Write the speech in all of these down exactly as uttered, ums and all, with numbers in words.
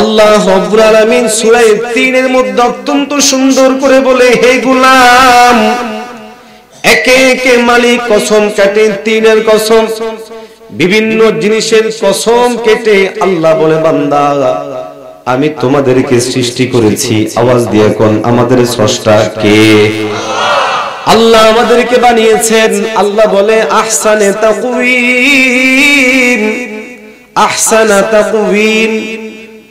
अल्लाह रब्बुल आलामीन सूরা तीन এর মধ্যে অত্যন্ত সুন্দর করে বলে, হে গোলাম একে একে মালিক কসম কাটে, তিনের কসম বিভিন্ন জিনিসের কসম কেটে আল্লাহ বলে, বান্দা আমি তোমাদেরকে সৃষ্টি করেছি। আওয়াজ দিয়ে কোন আমাদের স্রষ্টা কে? আল্লাহ আমাদেরকে বানিয়েছেন। আল্লাহ বলে আহসানে তাকওয়িম, আহসানা তাকওয়িম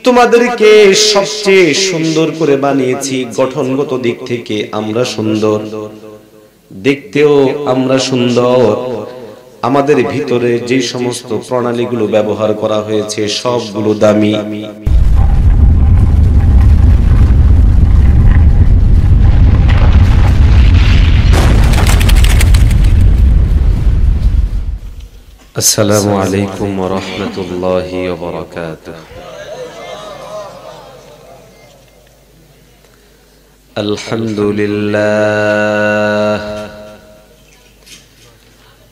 তোমাদেরকে সবচেয়ে সুন্দর করে বানিয়েছি। গঠনগত দিক থেকে আমরা সুন্দর, দেখতেও আমরা সুন্দর। আমাদের ভিতরে যে সমস্ত প্রণালীগুলো ব্যবহার করা হয়েছে সবগুলো দামি। আসসালামু আলাইকুম ওয়া রাহমাতুল্লাহি ওয়া বারাকাতুহু। আলহামদুলিল্লাহ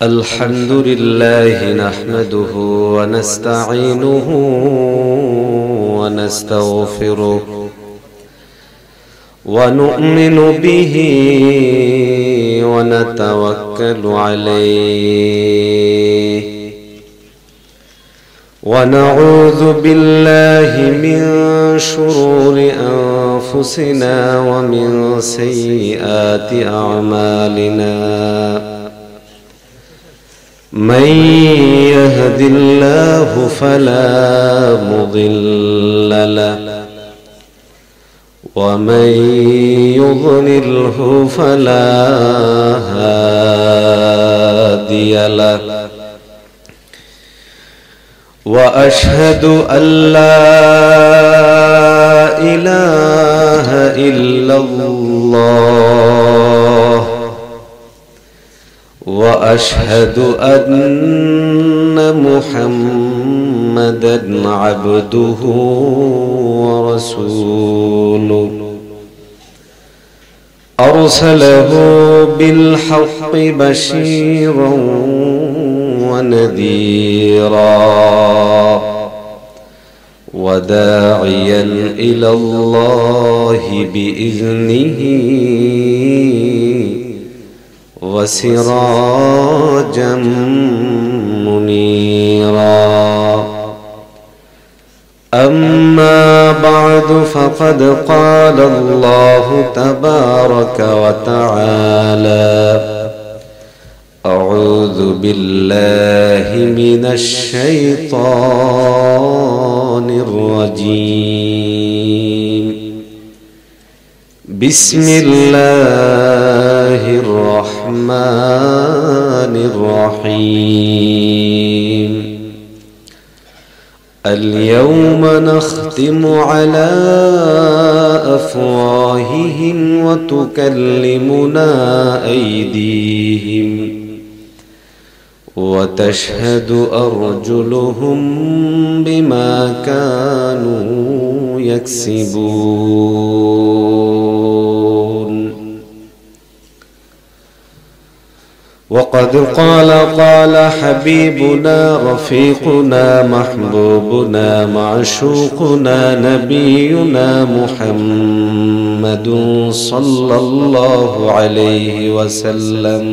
আলহামদুলিল্লাহি নাহমাদুহু ওয়া নাস্তাঈনুহু ওয়া নাস্তাগফিরুহু ওয়া নু'মিনু বিহি ওয়া নাতাওয়াক্কালু আলাইহি وَنَعُوذُ بِاللَّهِ مِنْ شُرُورِ أَنفُسِنَا وَمِنْ سَيِّئَاتِ أَعْمَالِنَا مَنْ يَهْدِ اللَّهُ فَلَا مُضِلَّ لَهُ وَمَنْ يُضْلِلْهُ فَلَا هَادِيَ لَهُ وأشهد أن لا إله إلا الله وأشهد أن محمدا عبده ورسوله أرسله بالحق بشيرا ونذيرا وداعيا إلى الله بإذنه وسراجا منيرا أما بعد فقد قال الله تبارك وتعالى أعوذ بالله من الشيطان الرجيم بسم الله الرحمن الرحيم اليوم نختم على أفواههم وتكلمنا أيديهم وتشهد أرجلهم بما كانوا يكسبون وقد قال قال حبيبنا رفيقنا محبوبنا معشوقنا نبينا محمد صلى الله عليه وسلم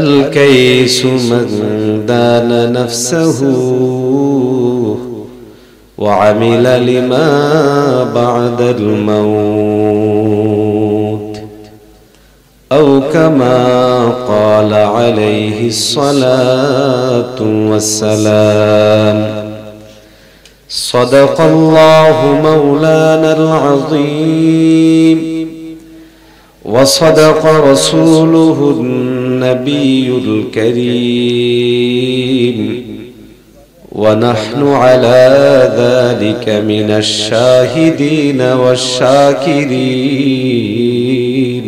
الكيس من دان نفسه وعمل لما بعد الموت أو كما قال عليه الصلاة والسلام صدق الله مولانا العظيم وصدق رسوله النبي الكريم ونحن على ذلك من الشاهدين والشاكرين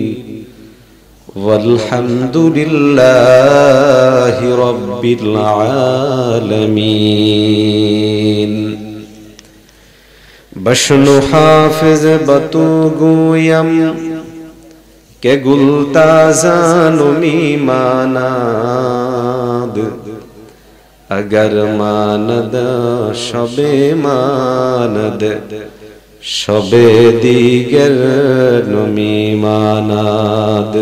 والحمد لله رب العالمين بشنو حافظ بطوغو يم के गुलता जानुमी मानाद अगर मानद सबे मानद सबे दीगर नमी मानाद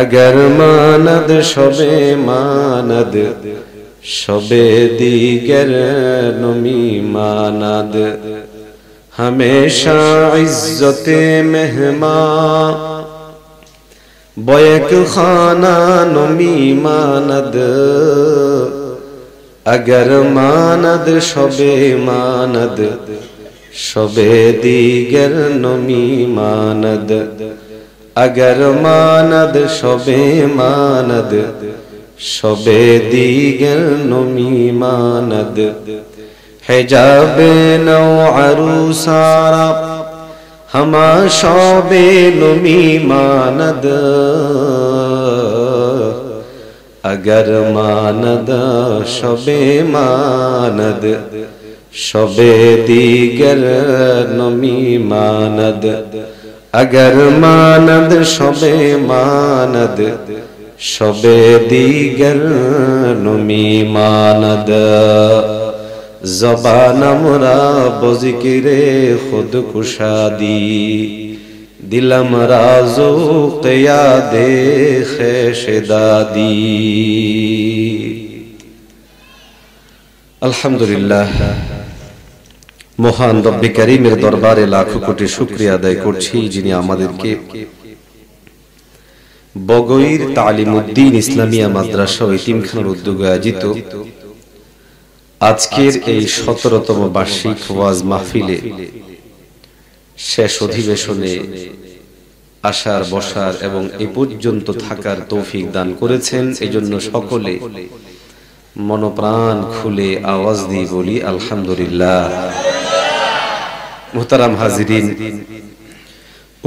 अगर मानद सबे मानद सबे दीगर नमी मानद हमेशा इज्जते मेहमा बैक खाना नमी मानद अगर मानद सबे मानद सबे दीगर नमी मानद अगर मानद सबे मानद सबे दीगर नमी मानद हिजाबे नौ अरू सारा हमा शोबे नमी मानद अगर मानद सबे मानद सबे दीगर नमी मानद अगर मानद सबे मानद सबे दीगर नमी मानद जबान हमरा बज़िकिरे खुद कुशादी दिलम राजो क़यादे ख़ेशदादी। अल्हम्दुलिल्लाह महान रब्बे करीमेर दरबारे लाखो कोटी शुक्रिया आदाय करछि जिनि आमादेरके बगोईर तालीमुद्दीन इस्लामिया माद्रासा एतीमखानार उद्योगे आयोजित आजकेर एई सतरतम वार्षिक वाज महफिले शेष अधिवेशने आसार बसार एवं ए पर्यन्त थाकार तौफिक दान करेছেন एजন্য सकले मनप्राण खुले आवाज दिए बोली अल्हम्दुलिल्लाह। मोहतरम हाजिरिन,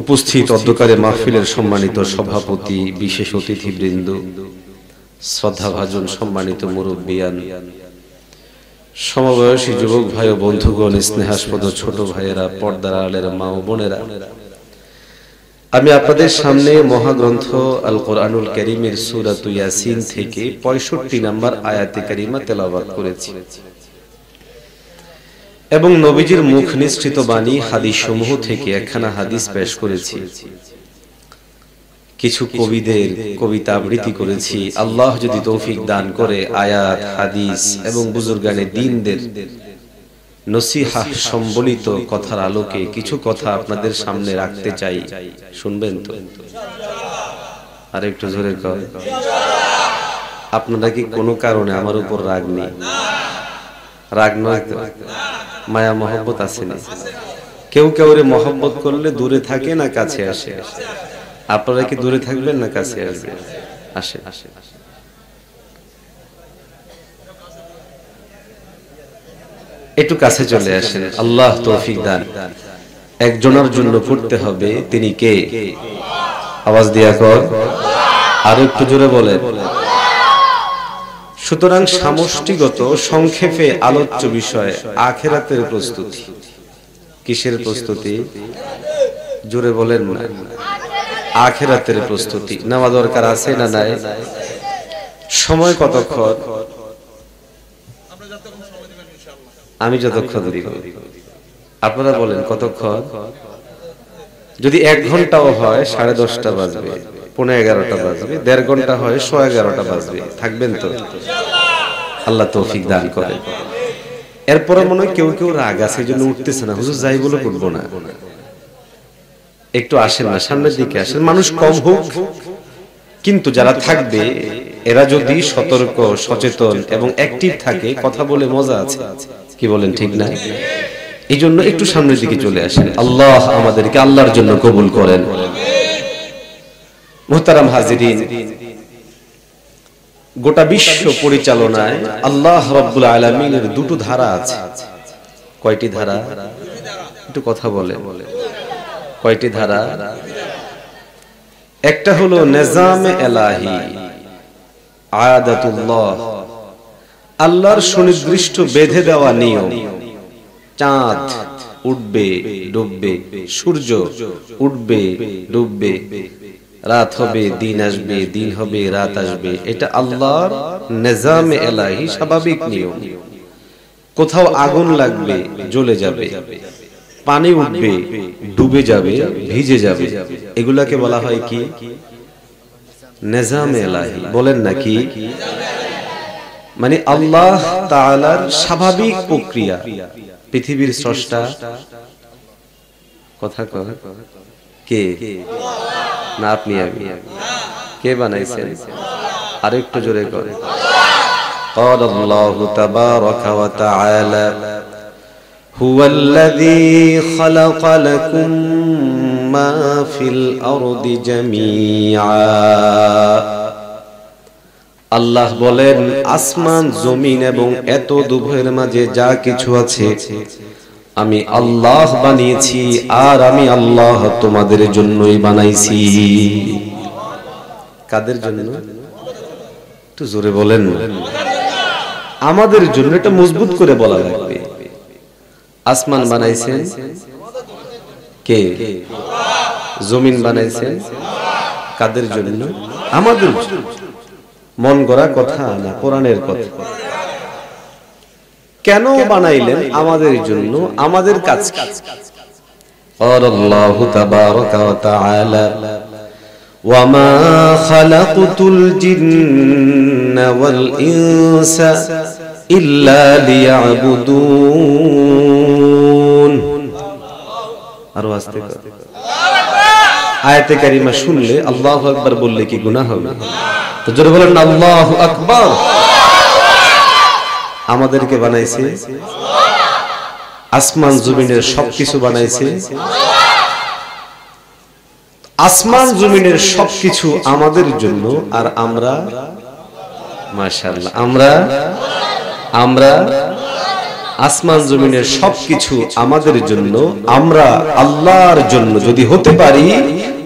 उपस्थित अध्यक्षरे महफिलेर सम्मानित सभापति, विशेष अतिथिवृंद, श्रद्धाभाजन सम्मानित मुरब्बियान, समबयसी युवक भाई बंधुगण, स्नेहास्पद छोट भाइयेरा, पर्दार आड़ेर मा ओ बोनेरा, आमी आपनादेर सामने महाग्रंथ आल कुरआनुल करीमेर सूरातु यासीन थेके पैंसठ नम्बर आयाते करीमा तेलावत करेछि एबं नबीजिर मुख निश्चित बाणी हादिस समूह थेके एकखाना हादिस पेश करेछि, किछु कविদের কবিতা আবৃত্ति করেছি। আল্লাহ যদি তৌফিক দান করে আয়াত হাদিস এবং বুজুর্গানে দ্বীনদের নসিহা সম্বলিত কথার আলোকে কিছু কথা আপনাদের সামনে রাখতে চাই, শুনবেন তো ইনশাআল্লাহ? আর একটু জোরে কর ইনশাআল্লাহ। আপনারা কি কোনো কারণে আমার উপর রাগ নেই? না, রাগ নয় তো, মায়া মহব্বত আছে না? কেউ কাউরে মহব্বত করলে দূরে থাকে না কাছে আসে? আপনারা কি দূরে থাকবেন না কাছে আসবেন? আসেন। একটু কাছে চলে আসেন। আল্লাহ তৌফিক দান। একজনের জন্য করতে হবে, তিনি কে? আওয়াজ দিয়া কর আল্লাহ। আর একটু জোরে বলেন আল্লাহ। সুতরাং সমষ্টিগত সংক্ষেপে আলোচ্য বিষয় আখিরাতের প্রস্তুতি। কিসের প্রস্তুতি? জোরে বলেন না। আখিরাতের প্রস্তুতি নেওয়া দরকার আছে না নাই? সময় কতক্ষণ? আমি যতক্ষণ দিব আপনারা বলেন কতক্ষণ? যদি এক ঘন্টাও হয় সাড়ে দশটা বাজবে, পনেরো এগারোটা বাজবে, দেড় ঘন্টা হয় সোয়া এগারোটা বাজবে। থাকবেন তো আল্লাহ তৌফিক দান করে। এরপরে মনে হয় কেউ কেউ রাগ আছে, এই জন্য উঠতেছে না। হুজুর যাই বলে উঠবো না, একটু আসেন না, সামনের দিকে আসেন। মানুষ কম হোক, কিন্তু যারা থাকবে এরা যদি সতর্ক, সচেতন এবং অ্যাক্টিভ থাকে, কথা বলে মজা আছে। কি বলেন ঠিক না? এই জন্য একটু সামনের দিকে চলে আসেন। আল্লাহ আমাদেরকে আল্লাহর জন্য কবুল করেন। মোহতারাম হাজিরিন, গোটা বিশ্ব পরিচালনায় আল্লাহ রব্বুল আলামিনের দুটো ধারা আছে। কয়টি ধারা? একটু কথা বলে বলে কয়টি ধারা? একটা হলো নিজামে এলাহি, আয়াদাতুল্লাহ, আল্লাহর সুনির্দিষ্ট বেঁধে দেওয়া নিয়ম। চাঁদ উঠবে ডুববে, সূর্য উঠবে ডুববে, রাত হবে দিন আসবে, দিন হবে রাত আসবে। এটা আল্লাহর নিজামে ইলাহি, স্বাভাবিক নিয়ম। কোথাও আগুন লাগবে, জ্বলে যাবে। পানি উঠবে, ডুবে যাবে, ভিজে যাবে। এগুলাকে বলা হয় কি? নিজামে ইলাহি। বলেন না কি? মানে আল্লাহ তাআলার স্বাভাবিক প্রক্রিয়া। পৃথিবীর স্রষ্টা কথা কয় কে? না আপনি আমি। কে বানাইছেন? আরেকটু জোরে করে। قال الله تبارك وتعالى هو الذي خلق لكم ما في الأرض جميعا। আল্লাহ বলেন, আসমান জমিন এবং এত দুভয়ের মাঝে যা কিছু আছে আমি আল্লাহ বানিয়েছি, আর আমি আল্লাহ তোমাদের জন্যই বানাইছি। কাদের জন্য? একটু জোরে বলেন। আমাদের জন্য। এটা মজবুত করে বলা লাগবে। আসমান বানাইছেন কে? জমিন বানাইছেন কাদের জন্য? আমাদের জন্য। মন গড়া কথা না, কোরআনের কথা। কেন বানাইলেন? আমাদের জন্য। আমাদের কাজ কি? আল্লাহু তাবারাকা ওয়া তাআলা ওয়া মা খালাকতুল জিন্না ওয়াল ইনসা ইল্লা লিয়াবুদুন। আরো আস্তে করে আয়াতে কারিমা শুনলে, আল্লাহু আকবার বললে কি গুনাহ হবে? তো জোরে বলেন না আল্লাহু আকবার। আমাদেরকে বানাইছে আল্লাহ। আসমান জমিনের সবকিছু বানাইছে আল্লাহ। আসমান জমিনের সবকিছু আমাদের জন্য। আর আমরা মাশাআল্লাহ, আমরা আমরা আসমান জমিনের সবকিছু আমাদের জন্য। আমরা আল্লাহর জন্য যদি হতে পারি,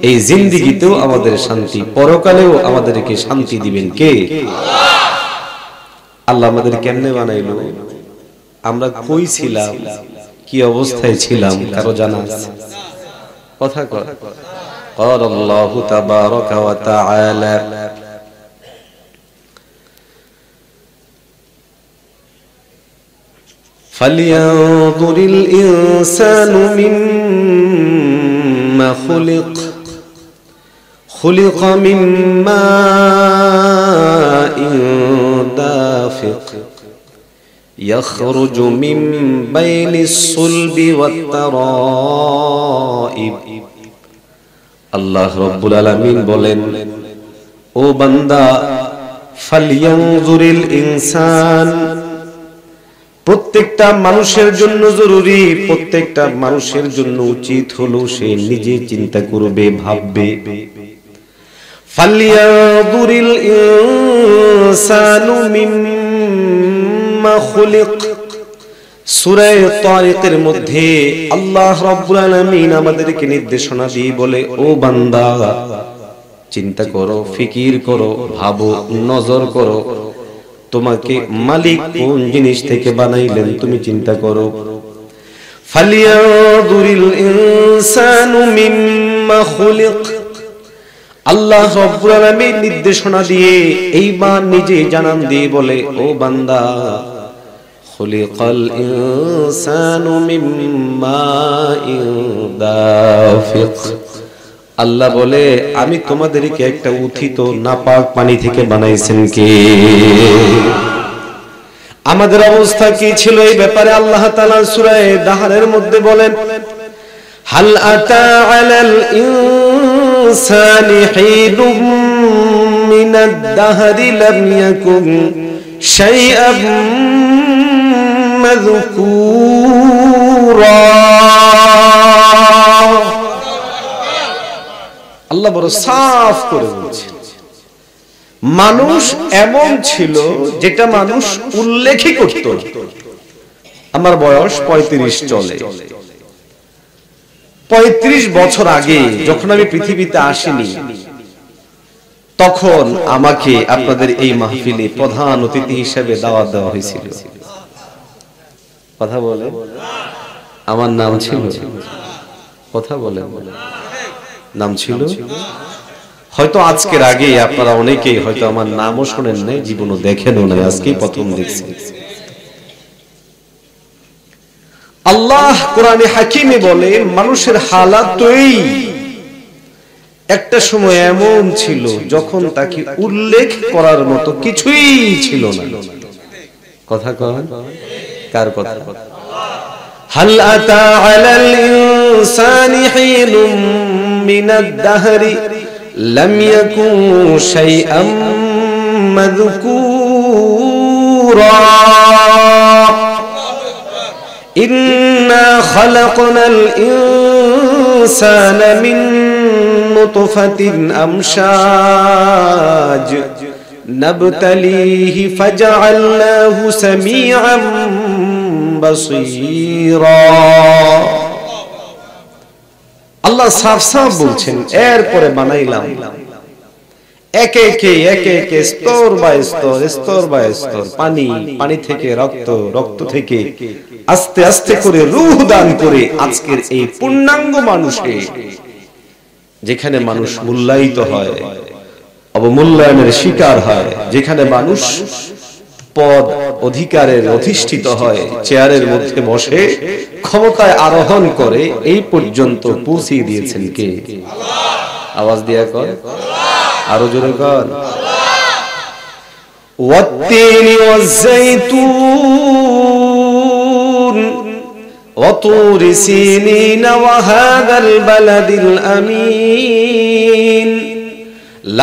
এই জিন্দিগিতেও আমাদের শান্তি, পরকালেও আমাদেরকে শান্তি দিবেন কে? আল্লাহ আমাদের কেমনে বানাইলো, আমরা কই ছিলাম, কি অবস্থায় ছিলাম, কারো জানা আছে? কথা কয়। قال الله تبارك وتعالى فلينظر الإنسان مما خلق خلق من ماء دافق يخرج من بين الصلب والترائب। আল্লাহ রব্বুল আলামিন বলেন, ও বান্দা, ফালইয়ানজুরিল ইনসান, প্রত্যেকটা মানুষের জন্য জরুরি, প্রত্যেকটা মানুষের জন্য উচিত হলো সে নিজে চিন্তা করবে, ভাববে। ফালইয়ানজুরিল ইনসানু মিম্মা খুলিক। সূরা তারিকের মধ্যে আল্লাহ রাব্বুল আলামিন আমাদেরকে নির্দেশনা দিয়ে বলে, ও বান্দা, চিন্তা করো, ফিকির করো, ভাবো, নজর করো, তোমাকে মালিক কোন জিনিস থেকে বানাইলেন তুমি চিন্তা করো। ফালইয়ানজুরিল ইনসানু মিম্মা খুলিক। আল্লাহ রাব্বুল আলামিন নির্দেশনা দিয়ে এইবার নিজে জানান দিয়ে বলে, ও বান্দা, খুলিকাল ইনসানু মিম্মা দাফিক। আল্লাহ বলে, আমি তোমাদেরকে একটা উত্থিত নাপাক পানি থেকে বানাইছেন কে? আমাদের অবস্থা কি ছিল এই ব্যাপারে আল্লাহ তাআলা সূরা দাহরের মধ্যে বলেন, হাল আতা আলাল ইনসানি হিনুম মিনাদ দাহরি লাম ইয়াকুম শাইআম মাযকুরা। আল্লাহ বড় সাফ করে বলছেন, মানুষ এমন ছিল যেটা মানুষ উল্লেখই করত। আমার বয়স পঁয়ত্রিশ চলে। পঁয়ত্রিশ বছর আগে যখন আমি পৃথিবীতে আসিনি, তখন আমাকে আপনাদের এই মাহফিলে প্রধান অতিথি হিসেবে দাওয়াত দেওয়া হয়েছিল। কথা বলে আমার নাম ছিল, কথা বলে নাম ছিল হয়তো আজকের আগে আপনারা অনেকেই হয়তো আমার নামও শুনেন নাই, জীবনও দেখেনও নাই, আজকেই প্রথম দেখছি। আল্লাহ কোরআনে হাকিমে বলে মানুষের হালাত এই, একটা সময় এমন ছিল যখন তাকে উল্লেখ করার মতো কিছুই ছিল না। কথা কন কার কথা? হাল আতা আলাল ইনসানি হিনুম মিনাদ দাহরি লাম ইয়াকুন শাইআম মাযকুরা ইন্না খলাকনাল ইনসানা মিন নুতফাতিন আমশাজ نبتليه فجعلناه سميعا بصيرا الله صاف صاف বলছেন এর পরে বানাইলাম এক এক এক এক স্তর বাই স্তর স্তর বাই স্তর পানি পানি থেকে রক্ত রক্ত থেকে আস্তে আস্তে করে রূহ দান করে আজকের এই পূর্ণাঙ্গ মানুষে যেখানে মানুষ মূল্যায়িত হয় অবমূল্যায়নের শিকার হয়, যেখানে মানুষ পদ অধিকারের অধিষ্ঠিত হয়, চেয়ারের মধ্যে বসে ক্ষমতায় আরোহণ করে এই পর্যন্ত পৌঁছিয়ে দিয়েছেন কে? আওয়াজ দিয়া কর, আরো জোরে কর। ওয়াত্তিনি ওয়াজ্জাইতুন ওয়াতুরি সিনিনা ওয়া হাযাল বালাদিল আমিন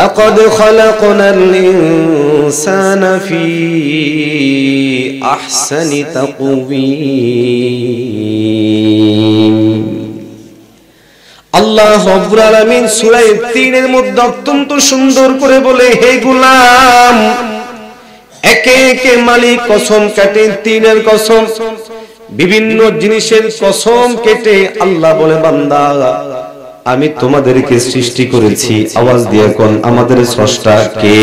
لقد خلقنا الإنسان في أحسن تقويم الله رب العالمين سورة تين المدة অত্যন্ত সুন্দর করে বলে হে গোলাম একে একে মালিক কসম কাটে তিনের কসম বিভিন্ন জিনিসের কসম কেটে আল্লাহ বলে বান্দা আমি তোমাদেরকে সৃষ্টি করেছি। আওয়াজ দিয়ে কোন আমাদের স্রষ্টা কে?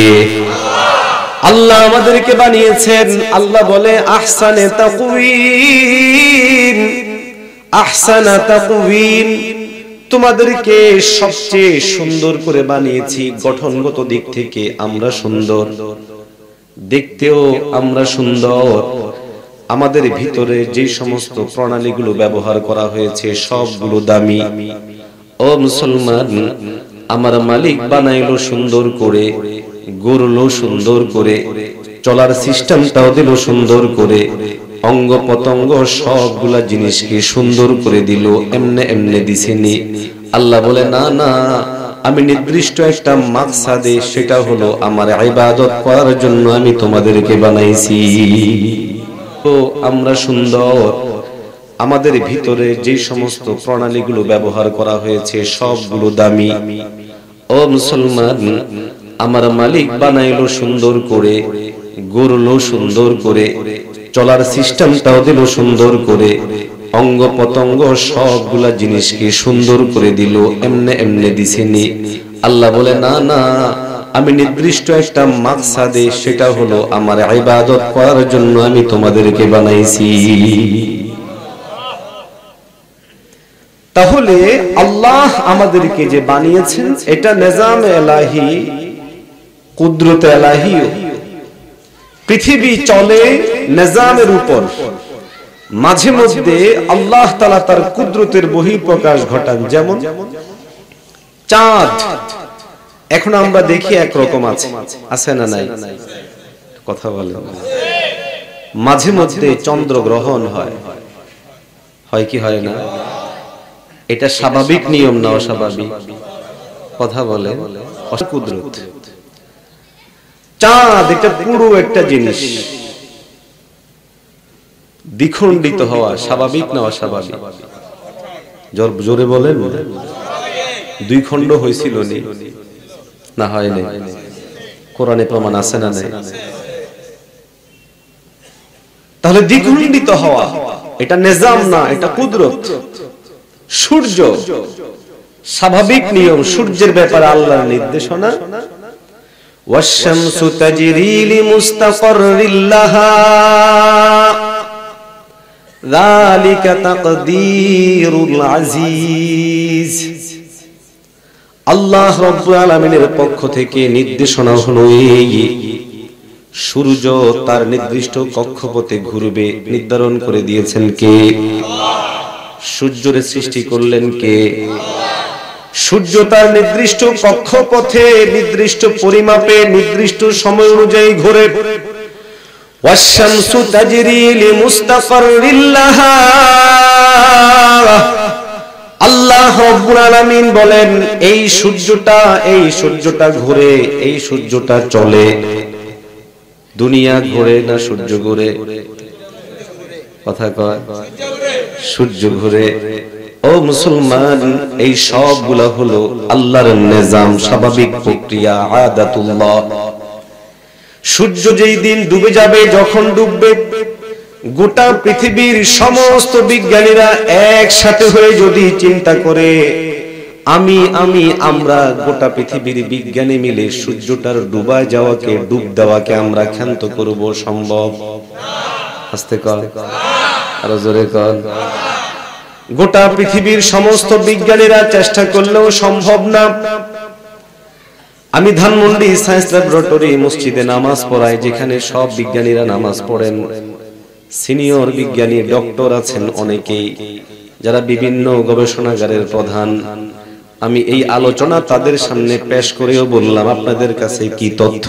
আল্লাহ আমাদেরকে বানিয়েছেন। আল্লাহ বলে আহসানে তাকওয়িম, আহসানা তাকওয়িম তোমাদেরকে সবচেয়ে সুন্দর করে বানিয়েছি। গঠনগত দিক থেকে আমরা সুন্দর, দেখতেও আমরা সুন্দর। আমাদের ভিতরে যে সমস্ত প্রণালীগুলো ব্যবহার করা হয়েছে সবগুলো দামি। ও মুসলমান, আমার মালিক বানাইলো সুন্দর করে, গড়লো সুন্দর করে, চলার সিস্টেমটাও দিল সুন্দর করে, অঙ্গ পতঙ্গ সবগুলা জিনিসকে সুন্দর করে দিল, এমনে এমনে দিছেনি। আল্লাহ বলে না না, আমি নির্দিষ্ট একটা মাকসাদে, সেটা হলো আমার ইবাদত করার জন্য আমি তোমাদেরকে বানাইছি। তো আমরা সুন্দর, আমাদের ভিতরে যে সমস্ত প্রণালীগুলো ব্যবহার করা হয়েছে সবগুলো দামি। ও মুসলমান, আমার মালিক বানাইলো সুন্দর করে, গড়লো সুন্দর করে, চলার সিস্টেমটাও দিল সুন্দর করে, অঙ্গ পতঙ্গ সবগুলা জিনিসকে সুন্দর করে দিল, এমনে এমনে দিছেনি। আল্লাহ বলে না না, আমি নির্দিষ্ট একটা মাকসাদে, সেটা হলো আমার ইবাদত করার জন্য আমি তোমাদেরকে বানাইছি। তাহলে আল্লাহ আমাদেরকে যে বানিয়েছেন এটা নিজাম এলাহি, কুদরত এলাহি। পৃথিবী চলে নিজামের উপর, মাঝে মধ্যে আল্লাহ তাআলা তার কুদরতের বহিঃপ্রকাশ ঘটান। যেমন চাঁদ এখন আমরা দেখি একরকম আছে, আছে না নাই? কথা বলেন, মাঝে মধ্যে চন্দ্র গ্রহণ হয়, হয় কি হয় না? এটা স্বাভাবিক নিয়ম না অস্বাভাবিক? কথা বলে, কুদরত। চাঁদ এটা পুরো একটা জিনিস, দ্বিখণ্ডিত হওয়া স্বাভাবিক না অস্বাভাবিক? জোরে বলেন। দুই খণ্ড হয়েছিল না, হয় নাই? কোরআনে প্রমাণ আছে না নাই? তাহলে দ্বিখণ্ডিত হওয়া এটা নিজাম না, এটা কুদরত। সূর্য স্বাভাবিক নিয়ম, সূর্যের ব্যাপারে আল্লাহর নির্দেশনা ওয়াশ-শামসু তাজরি লিমুস্তাকাররিল লাহা যালিকা তাকদীরুল আজিজ। अल्लाह रब्बुल आलामीनेर पक्ष थेके निर्देशना हलो सूर्य तार निर्दिष्ट कक्षपथे घुरबे निर्धारण करे दिएछेन के सूर्येर सृष्टि करलेन के सूर्य तार निर्दिष्ट कक्षपथे निर्दिष्ट परिमापे निर्दिष्ट समय अनुयायी घोरे वाश-शम्सु तजरी लिमुस्तक़र्रिन लहा अल्लाह रब्बुल आलामीन बोलेन एई सूर्यटा एई सूर्यटा घोरे एई सूर्यटा चले दुनिया घोरे ना सूर्य घोरे कथा कय सूर्य घोरे ओ मुसलमान एई सबगुला हलो आल्लाहर निजाम स्वाभाविक प्रक्रिया आदातुल्लाह सूर्य जेई दिन डूबे जाबे जखन डूबबे गोटा पृथिवीर समस्त विज्ञानीरा एकसाथे हये यदि चिंता करे आमी आमी आम्रा गोटा पृथिवीर विज्ञानी मिले सूर्यटार डूबा जावाके डूब देवाके आम्रा क्षाন্ত করব সম্ভব আস্তে কর আর জোরে কর গোটা পৃথিবীর সমস্ত বিজ্ঞানীরা চেষ্টা করলেও সম্ভব না। আমি ধানমন্ডি সায়েন্স ল্যাবরেটরি মসজিদে নামাজ পড়াই যেখানে সব বিজ্ঞানীরা নামাজ পড়েন সিনিয়র বিজ্ঞানী ডক্টর আছেন অনেকেই যারা বিভিন্ন গবেষণাগারের প্রধান। আমি এই আলোচনা তাদের সামনে পেশ করেও বললাম আপনাদের কাছে কি তথ্য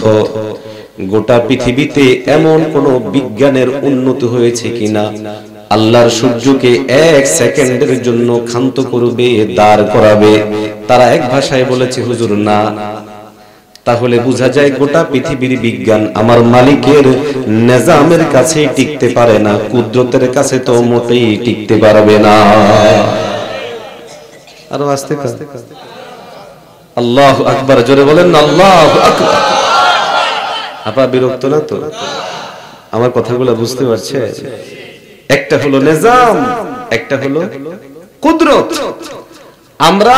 গোটা পৃথিবীতে এমন কোন বিজ্ঞানের উন্নতি হয়েছে কিনা আল্লাহর সূর্যকে এক সেকেন্ডের জন্য ক্ষান্ত করবে দাঁড় করাবে তারা এক ভাষায় বলেছে হুজুর না। তাহলে বোঝা যায় গোটা পৃথিবীর বিজ্ঞান আমার মালিকের নিজামের কাছে টিকতে পারে না কুদরতের কাছে তো মোটেই টিকতে পারবে না। আর আস্তে আস্তে আল্লাহু আকবার জোরে বলেন আল্লাহু আকবার। আপা বিরক্ত না তো আমার কথাগুলো বুঝতে পারছে? একটা হলো নিজাম একটা হলো কুদরত। আমরা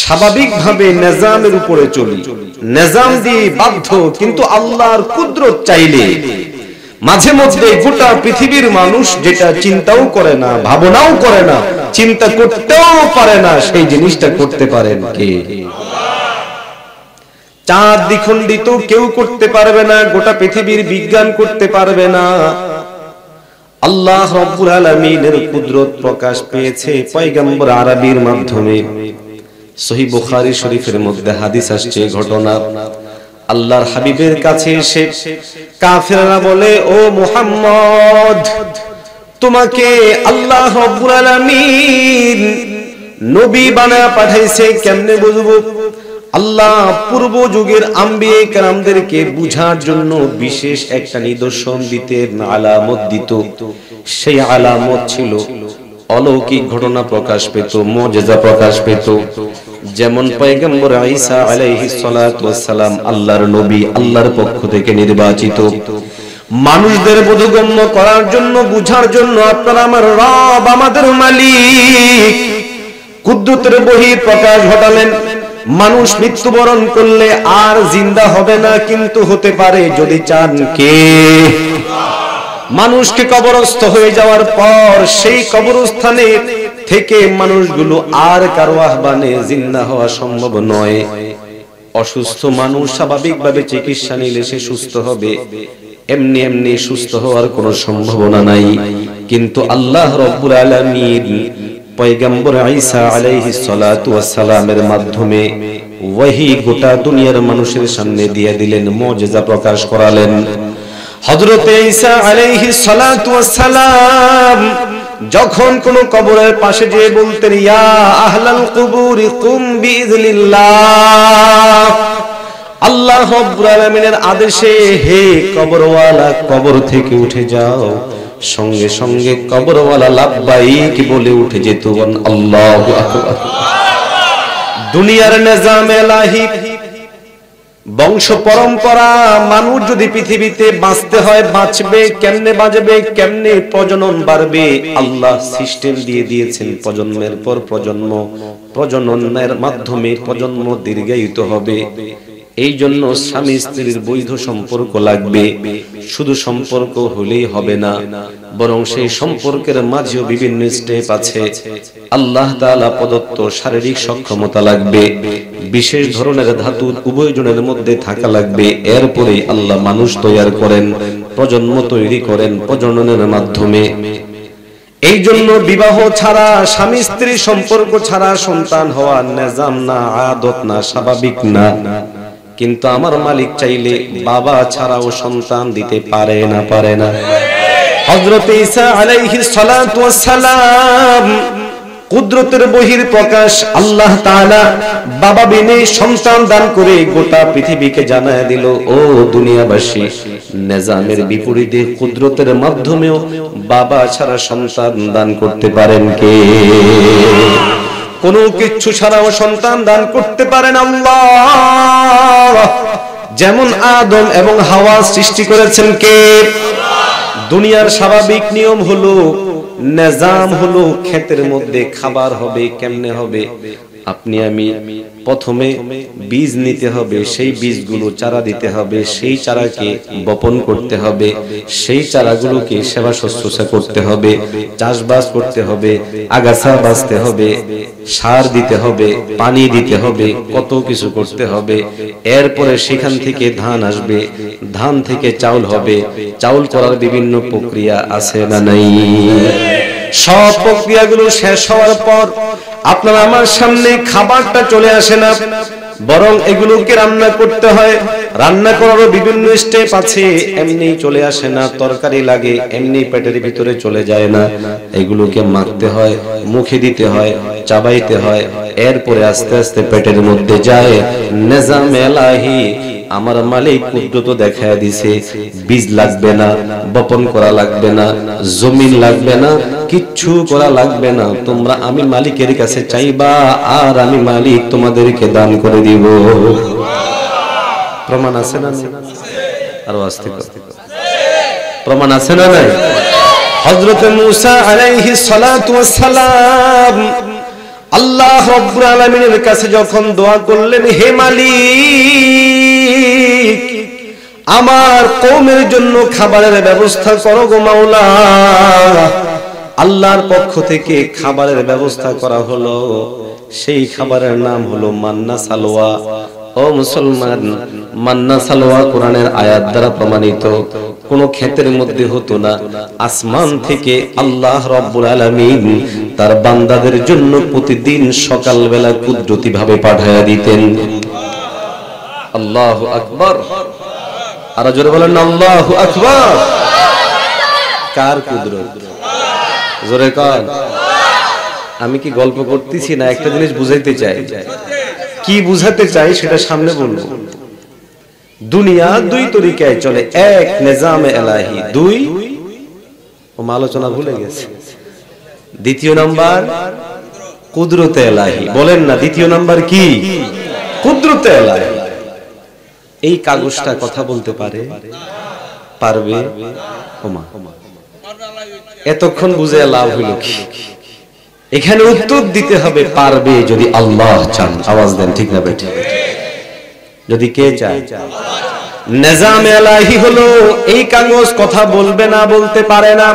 स्वाभाविक भावे निजाम ऊपर चली निजाम दिए बाध्य किन्तु आल्लाहर कुदरत चाइले माझे मध्ये गोटा पृथिवीर मानुष जेटा चिंताओ करे ना भावनाओ करे ना चिंता करतेও পারে না সেই জিনিসটা করতে পারেন কে? চাঁদ দ্বিখণ্ডিত কেউ করতে পারবে না গোটা পৃথিবীর বিজ্ঞান করতে পারবে না। আল্লাহ রব্বুল আলামিনের কুদরত প্রকাশ পেয়েছে পয়গম্বর আরবীর মাধ্যমে। সহি বুখারী শরীফের মধ্যে হাদিস আসছে ঘটনা আল্লাহর হাবিবের কাছে এসে কাফেররা বলে ও মুহাম্মদ তোমাকে আল্লাহ রাব্বুল আলামিন নবী বানায়া পাঠাইছে কেমনে বুঝবো? আল্লাহ পূর্ব যুগের আম্বিয়ে কেরামদেরকে বুঝার জন্য বিশেষ একটা নিদর্শন দিতেন আলামত দিত সেই আলামত ছিল অলৌকিক ঘটনা প্রকাশ পেত মুজিজা প্রকাশ পেত যেমন পয়গম্বর ঈসা আলাইহিস সালাতু ওয়াস সালাম আল্লাহর নবী আল্লাহর পক্ষ থেকে নির্বাচিত মানুষদের বোধগম্য করার জন্য বুঝার জন্য আপনারা আমার রব আমাদের মালিক কুদরতের বহির প্রকাশ ঘটালেন। মানুষ মৃত্যুবরণ করলে আর জিন্দা হবে না কিন্তু হতে পারে যদি চান কে মানুষ কে কবরস্থ হয়ে যাওয়ার পর সেই কবরস্থানে থেকে মানুষগুলো আর কারো আহ্বানে জিন্দা হওয়া সম্ভব নয়। অসুস্থ মানুষ স্বাভাবিকভাবে চিকিৎসা নিলে সে সুস্থ হবে এমনি এমনি সুস্থ হওয়ার কোনো সম্ভাবনা নাই কিন্তু আল্লাহ রব্বুল আলামিন পয়গম্বর ঈসা আলাইহিস সালাতু ওয়াস সালামের মাধ্যমে ওয়াহী গোটা দুনিয়ার মানুষের সামনে দিয়ে দিলেন মুজিজা প্রকাশ করালেন। হযরত ঈসা আলাইহিস সালাতু ওয়াস সালাম যখন কোন কবরের পাশে গিয়ে বলতেন ইয়া আহলাল কুবুর কুম বিইজনিল্লাহ আল্লাহ রাব্বুল আলামিনের আদেশে হে কবরওয়ালা কবর থেকে উঠে যাও সঙ্গে সঙ্গে কবরওয়ালা লাব্বাইক বলে উঠে যেত আল্লাহু আকবার। দুনিয়ার নিজামে ইলাহি বংশ পরম্পরা মানুষ যদি পৃথিবীতে বাঁচতে হয় বাঁচবে কেমনে বাঁচবে কেমনে প্রজনন বাড়বে আল্লাহ সিস্টেম দিয়ে দিয়েছেন প্রজন্মের পর প্রজন্ম প্রজননের মাধ্যমে প্রজন্ম দীর্ঘায়িত হবে। এই জন্য স্বামী স্ত্রীর বৈধ সম্পর্ক লাগবে শুধু সম্পর্ক হলেই হবে না বরং সেই সম্পর্কের মাঝেও বিভিন্ন স্টেপ আছে। আল্লাহ তাআলা প্রদত্ত শারীরিক সক্ষমতা লাগবে, বিশেষ ধরনের ধাতু উভয়জনের মধ্যে থাকা লাগবে। এরপরে আল্লাহ মানুষ তৈরি করেন, প্রজন্ম তৈরি করেন প্রজননের মাধ্যমে। এই জন্য বিবাহ ছাড়া, স্বামী স্ত্রী সম্পর্ক ছাড়া সন্তান হওয়া নিজাম না, আদত না, স্বাভাবিক না। কিন্তু আমার মালিক চাইলে বাবা ছাড়াও সন্তান দিতে পারে না, পারে না। হযরত ঈসা আলাইহিস সালাতু ওয়াস সালাম কুদরতের বহির প্রকাশ। আল্লাহ তাআলা বাবা বিনে সন্তান দান করে গোটা পৃথিবীকে জানায় দিল, ও দুনিয়াবাসী, নিজামের বিপরীতে কুদরতের মাধ্যমেও বাবা ছাড়া সন্তান দান করতে পারেন কে? কোনো কিছু ছাড়াও সন্তান দান করতে পারেন আল্লাহ। যেমন আদম এবং হাওয়া সৃষ্টি করেছেন কে? দুনিয়ার স্বাভাবিক নিয়ম হলো, নিজাম হলো ক্ষেতের মধ্যে খাবার হবে। কেমনে হবে? আপনি আমি প্রথমে বীজ নিতে হবে, সেই বীজগুলো চারা দিতে হবে, সেই চারাকে বপন করতে হবে, সেই চারাগুলোকে সেবা শুশ্রূষা করতে হবে, চাষবাস করতে হবে, আগাছা বাছতে হবে, সার দিতে হবে, পানি দিতে হবে, কত কিছু করতে হবে। এরপরে সেখান থেকে ধান আসবে, ধান থেকে চাউল হবে, চাউল করার বিভিন্ন প্রক্রিয়া আছে না নাই? সব প্রক্রিয়াগুলো শেষ হওয়ার পর আপনার আমার সামনে খাবারটা চলে আসে না, বরং এগুলোকে রান্না করতে হয়। রান্না করারও বিভিন্ন স্টেপ আছে। এমনি চলে আসে না, তরকারি লাগে, এমনি পেটের ভিতরে চলে যায় না। এগুলোকে মাখতে হয়, মুখে দিতে হয়, চাবাইতে হয়, এরপরে আস্তে আস্তে পেটের মধ্যে যায়। নিজাম এলাহি, আমার মালিক কুদরত দেখায় দিছে। বীজ লাগবে না, বপন করা লাগবে না, জমিন লাগবে না, কিচ্ছু করা লাগবে না। তোমরা আমি মালিকের কাছে চাইবা, আর আমি মালিক তোমাদেরকে দান করে দিব। প্রমাণ আছে না? আরো আস্তে আস্তে, প্রমাণ আছে না নাই? হযরত মূসা আলাইহিস সালাতু ওয়াস সালাম আল্লাহ রাব্বুল আলামিনের কাছে যখন দোয়া করলেন, হে মালিক, আমার কওমের জন্য খাবারের ব্যবস্থা করো গো মাওলা। আল্লাহর পক্ষ থেকে খাবারের ব্যবস্থা করা হলো। সেই খাবারের নাম হলো মান্না সালোয়া। ও মুসলমান, মান্না সালোয়া কোরআনের আয়াত দ্বারা প্রমাণিত। কোন ক্ষেতের মধ্যে হতো না, আসমান থেকে আল্লাহ রাব্বুল আলামিন তার বান্দাদের জন্য প্রতিদিন সকালবেলা কুদরতি ভাবে পাঠায়া দিতেন। আল্লাহু আকবার! আর জোরে বলেন আল্লাহু আকবার! কার কুদরত? জোরে কার? আমি কি গল্প করতেছি না? একটা জিনিস বুঝাইতে চাই। কি বুঝাতে চাই সেটা সামনে বলবো। দুনিয়া দুই তরিকায় চলে, এক নিজামে এলাহি, দুই ও আলোচনা ভুলে গেছে। দ্বিতীয় নাম্বার কুদরতে এলাহি। বলেন না, দ্বিতীয় নাম্বার কি? কুদরতে এলাহি। এই কাগজটা কথা বলতে পারে? পারবে? ওমা, এতক্ষণ বুঝে লাভ হইল কি? এখানে উত্তর দিতে হবে পারবে যদি আল্লাহ চান। আওয়াজ দেন, ঠিক না বেঠিক? যদি কে চায়? নিজাম এলাহি হলো এই কাগজ কথা বলবে না, বলতে পারে না।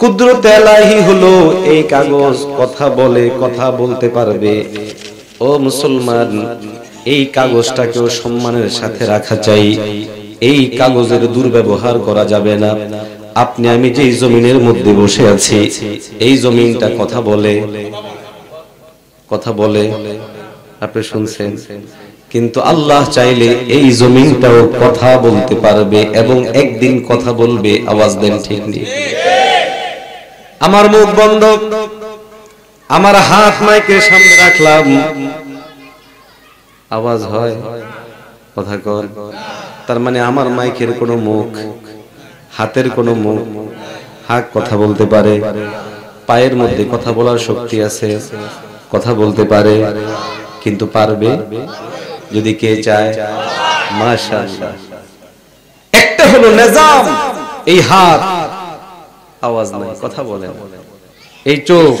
কুদরত এলাহি হলো এই কাগজ কথা বলে, কথা বলতে পারবে। ও মুসলমান, এই কাগজটাকেও সম্মানের সাথে রাখা চাই। এই কাগজের দুর্ব্যবহার করা যাবে না। আপনি আমি যে জমিনের মধ্যে বসে আছি, এই জমিনটা কথা বলে, কথা বলে, আপনি শুনছেন। কিন্তু আল্লাহ চাইলে এই জমিনটাও কথা বলতে পারবে এবং একদিন কথা বলবে। আওয়াজ দেন, ঠিক নেই? আমার মুখ বন্ধ, আমার হাত মাইকের সামনে রাখলাম, আওয়াজ হয়? কথা কর। তার মানে আমার মাইকের কোনো মুখ, হাতের কোনো মুখ, হাত কথা বলতে পারে, পায়ের মধ্যে কথা বলার শক্তি আছে, কথা বলতে পারে। কিন্তু পারবে যদি কে চায়? মাশাআল্লাহ। একটা হলো নিজাম, এই হাত আওয়াজ নাই, কথা বলে না। এই চোখ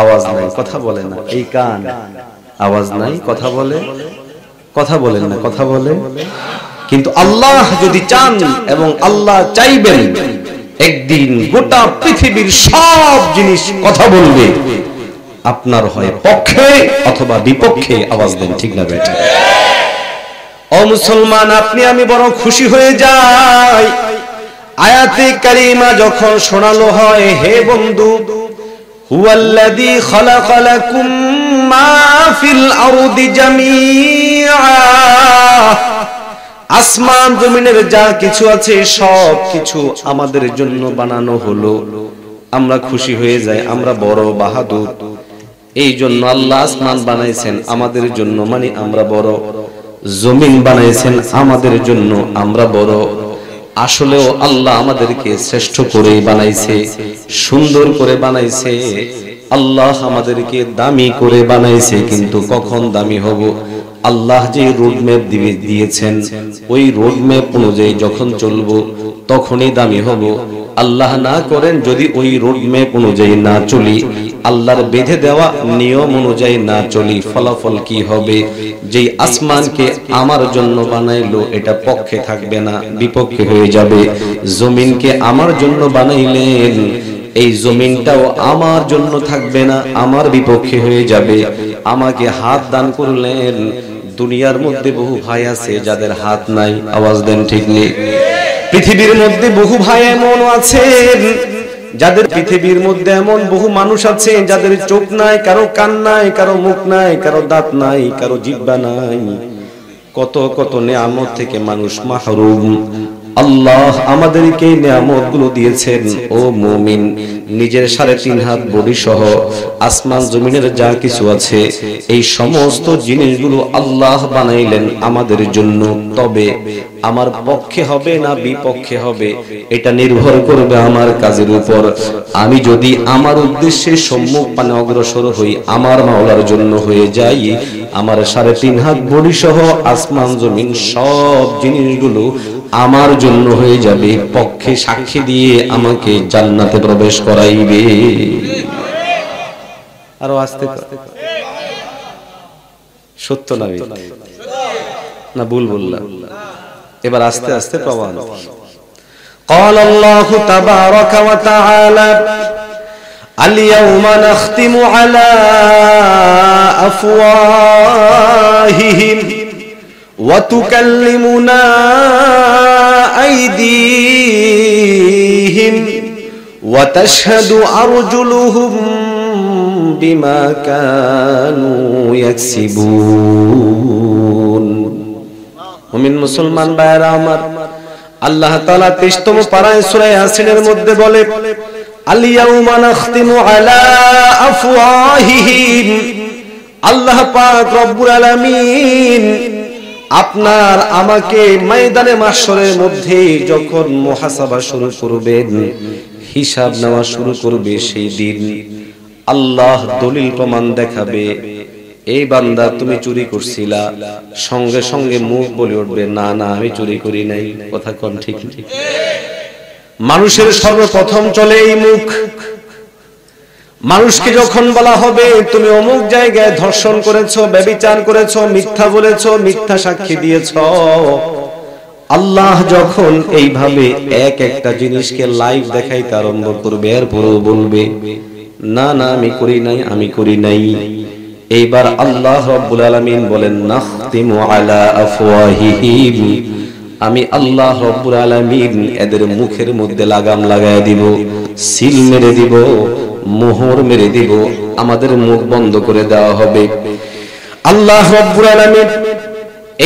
আওয়াজ নাই, কথা বলে না। এই কান আওয়াজ নাই, কথা বলে? কথা বলেন না, কথা বলে। কিন্তু আল্লাহ যদি চান এবং আল্লাহ চাইবেন, एक दिन गोटा पृथिवीर सब जिनिस कथा बोलबे आपनार हय पक्षे अथवा विपक्षे आवाज देन ठीक ना बेठे ओ मुसलमान आपनी आमी बड़ो खुशी हये जाई आयाते करीमा जखन शोनालो हय हे बंधु हुवल्लाजी खलाकलाकुम मा फिल आरदि जमीआ आसमान जमीनेर जा किछु आछे सब किछु आमादेर जन्य बनानो हलो आमरा खुशी हये जाई आमरा बड़ बाहादुर एई जन्य आल्लाह आसमान बनाइछेन आमादेर जन्य माने आमरा बड़ जमीन बनाइछेन आमादेर जन्य आमरा बड़ आसलेও आल्लाह आमादेरके श्रेष्ठ करे बनाइछे सुंदर करे बनाइछे आल्लाह आमादेरके दामी करे बनाइछे किन्तु कखन दामी हबो आल्लाह जे रोड मैप दिए दिएছেন ওই रोड मैप অনুযায়ী যখন চলবো তখনই দামি হব আল্লাহ না করেন যদি ওই रोड मैप অনুযায়ী না চলি আল্লাহর বেঁধে দেওয়া নিয়ম অনুযায়ী না চলি ফলাফল কি হবে যেই আসমানকে আমার জন্য বানাইলো এটা পক্ষে থাকবে না বিপক্ষে হয়ে যাবে জমিনকে আমার জন্য বানাইলেন এই জমিনটাও আমার জন্য থাকবে না আমার বিপক্ষে হয়ে যাবে আমাকে হাত দান করলেন দুনিয়ার মধ্যে বহু ভাই আছে যাদের হাত নাই আওয়াজ দেন ঠিক নেই পৃথিবীর মধ্যে বহু ভাই এমন আছেন যাদের পৃথিবীর মধ্যে এমন বহু মানুষ আছে যাদের চোখ নাই কারো কান নাই কারো মুখ নাই কারো দাঁত নাই কারো জিহ্বা নাই কত কত নিয়ামত থেকে মানুষ মাহরুম আল্লাহ আমাদেরকে নিয়ামতগুলো দিয়েছেন ও মুমিন নিজের সাড়ে তিন হাত বডি সহ আসমান জমিনের যা কিছু আছে এই সমস্ত জিনিসগুলো আল্লাহ বানাইলেন আমাদের জন্য তবে আমার পক্ষে হবে না বিপক্ষে হবে এটা নির্ভর করবে আমার কাজের উপর আমি যদি আমার উদ্দেশ্যে সম্মুখ পানে অগ্রসর হই আমার মাওলার জন্য হয়ে যাই আমার সাড়ে তিন হাত বডি সহ আসমান জমিন সব জিনিসগুলো আমার জন্য হয়ে যাবে পক্ষে সাক্ষী দিয়ে আমাকে জান্নাতে প্রবেশ করাইবে আর আস্তে সত্য না না ভুল বললাম এবার আস্তে আস্তে প্রমাণ قال الله تبارك وتعالى اليوم نختم على أفواههم وتكلمنا أيديهم وتشهد أرجلهم بما كانوا يكسبون ومن مسلمان باير عمر الله تعالى تشتم پرائن سورة ياسين المدد بولي اليوم نختم على أفواههم الله پاک رب العالمين আপনার আমাকে ময়দানে মাশরের মধ্যে যখন মুহাসাবা শুরু করবে হিসাব নেওয়া শুরু করবে সেই দিন আল্লাহ দলিল প্রমাণ দেখাবে এই বান্দা তুমি চুরি করছিলা সঙ্গে সঙ্গে মুখ বলে উঠবে না না আমি চুরি করি নাই কথা কোন ঠিক ঠিক মানুষের সর্বপ্রথম চলে এই মুখ মানুষকে যখন বলা হবে তুমি অমুক জায়গায় ধর্ষণ করেছো ব্যভিচার করেছো মিথ্যা বলেছো মিথ্যা সাক্ষী দিয়েছো আল্লাহ যখন এইভাবে এক একটা জিনিসকে লাইভ দেখাইতে আরম্ভ করবে এরপরও বলবে না না আমি করি নাই আমি করি নাই এইবার আল্লাহ রাব্বুল আলামিন বলেন নাখতিমু আলা আফওয়াহিহিম আমি আল্লাহ রাব্বুল আলামিন এদের মুখের মধ্যে লাগাম লাগায় দিব সিল মেরে দিব मोहर मेरे दिब आमादेर मुख बंद करे देवा होबे अल्लाह रब्बुल आलामीन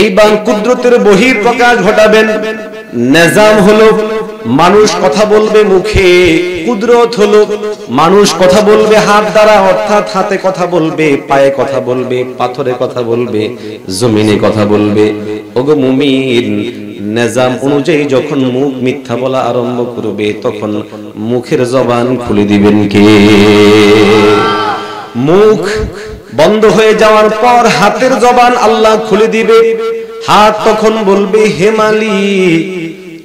एइबार कुदरतेर बहिर प्रकाश घटाबेन निजाम हलो मानुष कथा बोलबे मुखे कुदरत हलो मानुष कथा बोलबे हाथ द्वारा अर्थात हाथे कथा बोलबे पाये कथा बोलबे पाथरे कथा बोलबे जमीने कथा बोलबे ओगो मुमिन निजाम अनुयायी যখন মুখ মিথ্যা বলা আরম্ভ করবে তখন মুখের জবান খুলে দিবেন কে মুখ বন্ধ হয়ে যাওয়ার পর হাতের জবান আল্লাহ খুলে দিবে হাত তখন বলবে হে মালিক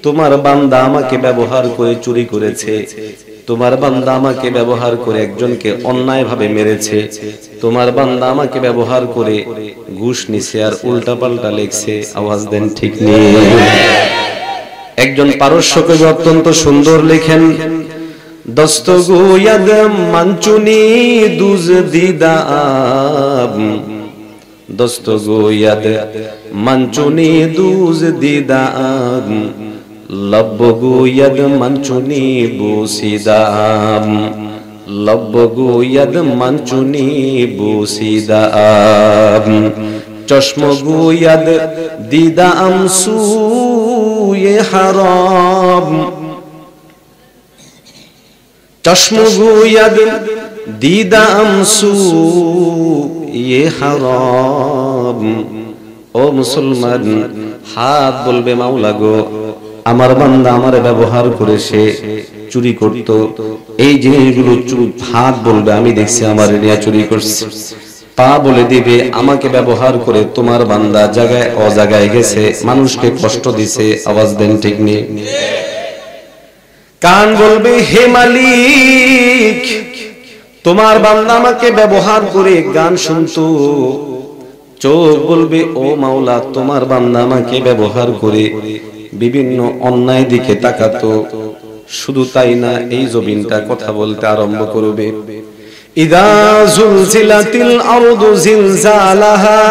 তোমার বান্দা আমাকে ব্যবহার করে চুরি করেছে তোমার বান্দা আমাকে ব্যবহার করে একজনকে অন্যায়ভাবে মেরেছে তোমার বান্দা আমাকে ব্যবহার করে ঘুষ নিছে আর উল্টাপাল্টা লেখছে আওয়াজ দেন ঠিক নেই एक जन पारस्य कवि अत्यंत सुंदर लिखें दस्तगु यद मंचुनी दूज दीदाब दस्तगु यद मंचुनी दूज दीदाब लब्बगु यद मंचुनी बूसीदाब लब्बगु यद मंचुनी बूसीदाब चश्मगु यद दीदा अमसू ये हराम चश्मगु यद दीदा अमसू ये हराम। ओ मुसलमान हाथ बोलबे माउला गो आमार बंदा आमारे व्यवहार करे से चुरी करतो ए जिनिसगुलो हाथ बोलबे आमी देखछि आमारे निया चुरी करछे पा बोले दिबे आमाके व्यवहार करे तुम्हार बंदा जगाय अजगाय गेछे मानुषके कष्ट दिछे आवाज देन ठीक नेई कान बोलबे हे मालिक तुम्हार बंदा आमाके व्यवहार करे गान सुनतो चोख बोलबे ओ माওলা तुम्हार बंदा आमाके व्यवहार करे विभिन्न अन्याय दिके ताकातो शुधु ताई ना एई जमीनटा कथा बोलते आरम्भ करबे إذا زلزلت الأرض زلزالها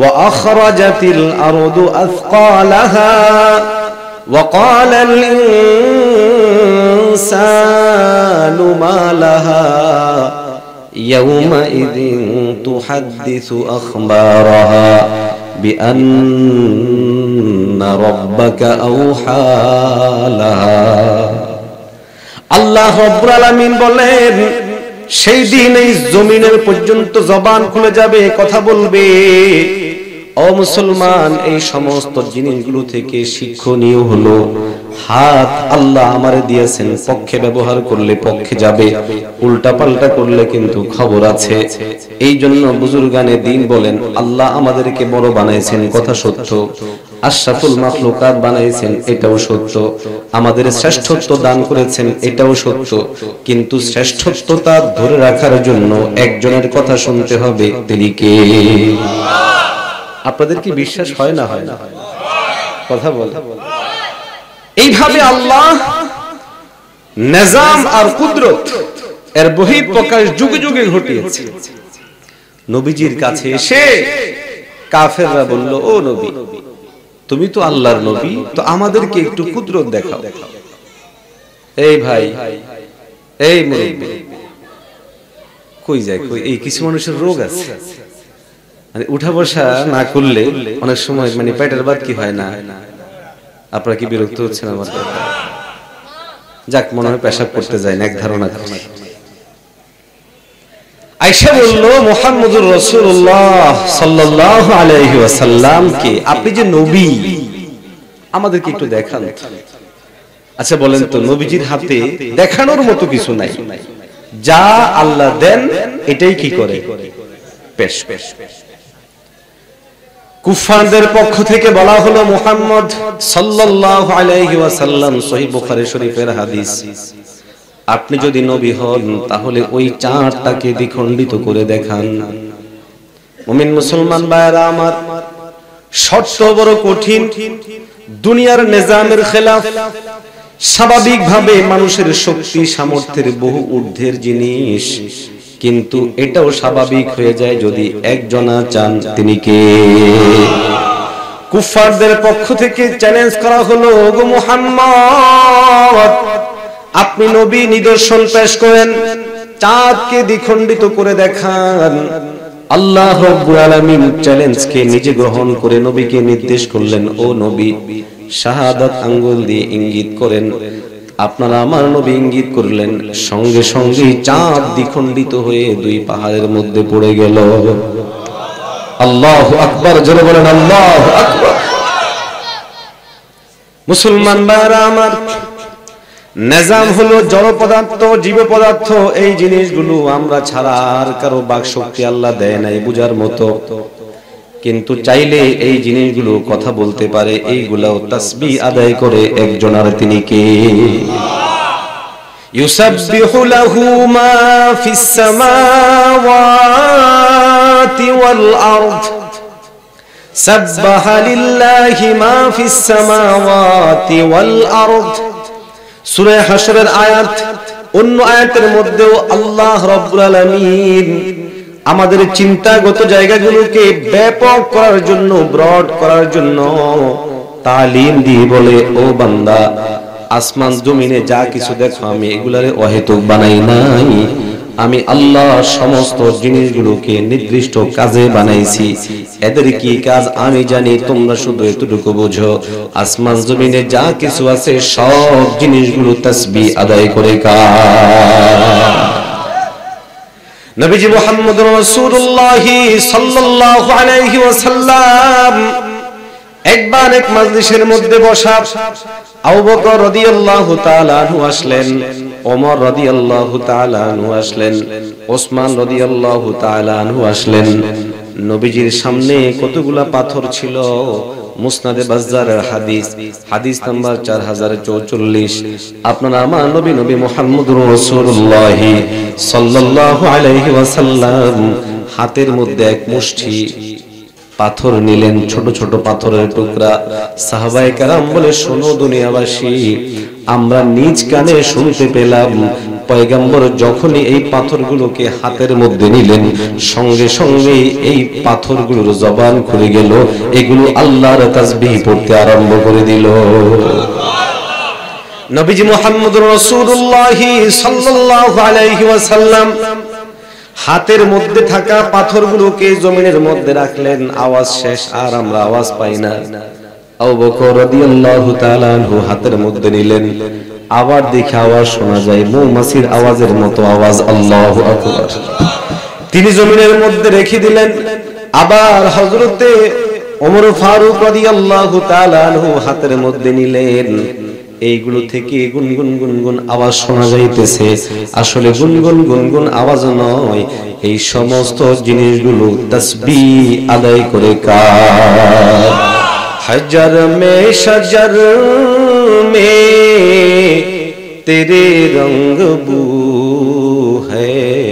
وأخرجت الأرض أثقالها وقال الإنسان ما لها يومئذ تحدث أخبارها بأن ربك أوحى لها الله رب العالمين بولين সেই দিন এই জমিনের পর্যন্ত জবান খুলে যাবে কথা বলবে। ও মুসলমান এই সমস্ত জিনিসগুলো থেকে শিক্ষণীয় হলো হাত আল্লাহ আমারে দিয়েছেন পক্ষে ব্যবহার করলে পক্ষে যাবে উল্টা পাল্টা করলে কিন্তু খবর আছে। এই জন্য বুজুর্গানে দিন বলেন আল্লাহ আমাদেরকে বড় বানাইছেন কথা সত্য আশরাফুল মাখলুকাত বানাইছেন এটাও সত্য আমাদের শ্রেষ্ঠত্ব দান করেছেন এটাও সত্য কিন্তু শ্রেষ্ঠত্বটা ধরে রাখার জন্য একজনের কথা শুনতে হবে তিনি কে। আপনাদের কি বিশ্বাস হয় না হয় না কথা বল এইভাবে আল্লাহ নিজাম আর কুদরত এর বহিঃপ্রকাশ যুগে যুগে ঘটিয়েছে। নবীজির কাছে এসে কাফেররা বলল ও নবী তুমি তো আল্লাহর নবী তো আমাদেরকে একটু কুদরত দেখাও। এই ভাই এই মুরব্বি কই যায় কই এই কিছু মানুষের রোগ আছে মানে উঠা বসা না করলে অনেক সময় মানে পেটের বাত কি হয় না। আপনারা কি বিরক্ত হচ্ছেন আমার কথা? যাক মনে হয় পেশাব করতে যায় না এক ধারণা করে আয়েশা বলল মুহাম্মদুর রাসূলুল্লাহ সাল্লাল্লাহু আলাইহি ওয়াসাল্লাম কে আপনি যে নবী আমাদেরকে একটু দেখান। আচ্ছা বলেন তো নবীজির হাতে দেখানোর মতো কিছু নাই যা আল্লাহ দেন এটাই কি করে পেশ পেশ কুফারদের পক্ষ থেকে বলা হলো মুহাম্মদ সাল্লাল্লাহু আলাইহি ওয়াসাল্লাম সহিহ বুখারী শরীফের হাদিস আপনি যদি নবী হন তাহলে ওই চাঁদটাকে দ্বিখণ্ডিত করে দেখান। মুমিন মুসলমান ভাইরা আমার শর্ত বড় কঠিন দুনিয়ার নিজামের খেলাফ স্বাভাবিকভাবে মানুষের শক্তি সামর্থ্যের বহু ঊর্ধ্বের জিনিস কিন্তু এটাও স্বাভাবিক হয়ে যায় যদি একজনা চান তিনি কে। কুফারদের পক্ষ থেকে চ্যালেঞ্জ করা হলো ওগো মুহাম্মদ আপনি নবী নিদর্শন পেশ করেন চাঁদকে দ্বিখণ্ডিত করে দেখান। আল্লাহ রাব্বুল আলামিন চ্যালেঞ্জকে নিজে গ্রহণ করে নবীকে নির্দেশ করলেন ও নবী শাহাদাত আঙ্গুল দিয়ে ইঙ্গিত করেন আপনারা আমার নবী ইঙ্গিত করলেন সঙ্গে সঙ্গে চাঁদ দ্বিখণ্ডিত হয়ে দুই পাহাড়ের মধ্যে পড়ে গেল। আল্লাহু আকবার জোরে বলেন আল্লাহু আকবার। মুসলমান ভাইরা আমার নিজাম হলো জড় পদার্থ জীব পদার্থ এই জিনিসগুলো আমরা ছাড়া আর কারো বাক শক্তি আল্লাহ দেয় নাই বুঝার মতো কিন্তু চাইলে এই জিনিসগুলো কথা বলতে পারে এইগুলাও তাসবিহ আদায় করে একজন আর তিনি কে। ইউসাব্বিহু লাহু মা ফিস সামাওয়াতি ওয়াল আরদ सब्बह लिल्लाहि मा फिस समावाति वल अर्द। सूरा हशर आयात অন্য আয়াতের মধ্যেও আল্লাহ রাব্বুল আলামিন আমাদের চিন্তাগত জায়গাগুলোকে ব্যাপক করার জন্য ব্রড করার জন্য তালিম দিয়ে বলে ও বান্দা আসমান জমিনে যা কিছু দেখো আমি এগুলারে অহেতুক বানাই নাই, আমি আল্লাহ সমস্ত জিনিসগুলোকে নির্দিষ্ট কাজে বানাইছি। এদের কি কাজ আমি জানি, তোমরা শুধু এতটুকু বুঝো আসমান জমিনে যা কিছু আছে সব জিনিসগুলো তাসবিহ আদায় করে কাজ। নবীজি মুহাম্মদ রাসূলুল্লাহ সাল্লাল্লাহু আলাইহি ওয়াসাল্লাম একবার এক মজলিসের মধ্যে বসা আবু বকর রাদিয়াল্লাহু তাআলা আনহু আসলেন, ওমর রাদিয়াল্লাহু তাআলা আনহু আসলেন, ওসমান রাদিয়াল্লাহু তাআলা আনহু আসলেন। নবীজির সামনে কতগুলা পাথর ছিল। মুসনাদে বাজ্জারের হাদিস হাদিস নাম্বার চার হাজার চৌচল্লিশ। আপনারা আমার নবী নবী মুহাম্মদুর রাসূলুল্লাহ সাল্লাল্লাহু আলাইহি ওয়াসাল্লাম হাতের মধ্যে এক মুষ্টি পাথর নিলেন, ছোট ছোট পাথরের টুকরা। সাহাবায়ে কেরাম বলে শোনো দুনিয়াবাসী, আমরা নিজ কানে শুনতে পেলাম পয়গম্বর যখনই এই পাথরগুলোকে হাতের মধ্যে নিলেন সঙ্গে সঙ্গে এই পাথরগুলোর জবান খুলে গেল, এগুলো আল্লাহর তাসবিহ পড়তে আরম্ভ করে দিল। নবীজি মুহাম্মদুর রাসূলুল্লাহ সাল্লাল্লাহু আলাইহি ওয়াসাল্লাম হাতের মধ্যে থাকা পাথরগুলোকে জমিনের মধ্যে রাখলেন। আওয়াজ শেষ, আর আমরা আওয়াজ পাই না। আবু বকর রাদিয়াল্লাহু তাআলা আনহু হাতের মধ্যে নিলেন, আবার দেখে আওয়াজ শোনা যায় মৌমাছির আওয়াজের মতো আওয়াজ, আল্লাহু আকবার। তিনি জমিনের মধ্যে রেখে দিলেন। আবার হযরতে ওমর ফারুক রাদিয়াল্লাহু তাআলা আনহু হাতের মধ্যে নিলেন। এইগুলো থেকে গুনগুন গুনগুন আওয়াজ শোনা যাইতেছে। আসলে গুনগুন গুনগুন আওয়াজ নয়, এই সমস্ত জিনিসগুলো তাসবিহ আদায় করে কাজ। হাজার মে সজর মে তেরে রঙ বু হ্যায়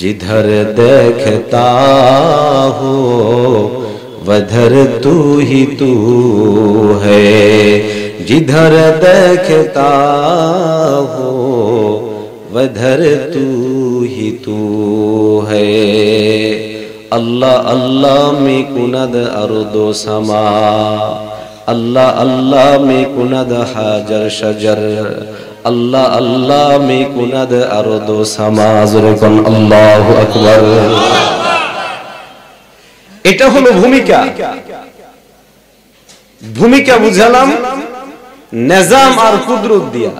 জিধর দেখতা হো वधर तू ही तू है जिधर देखता हो वधर तू ही तू है अल्लाह अल्लाह में कुनद अर्दो समा अल्लाह अल्लाह में कुनद हाजर शजर अल्लाह अल्लाह में कुनद अर्दो समा ज़ुरकन अल्लाहु अकबर। এটা হলো ভূমিকা। ভূমিকা বুঝালাম নিজাম আর কুদরত দিয়া।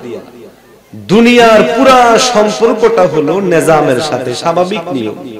দুনিয়ার পুরা সম্পর্কটা হলো নিজামের সাথে, স্বাভাবিক নিয়ম।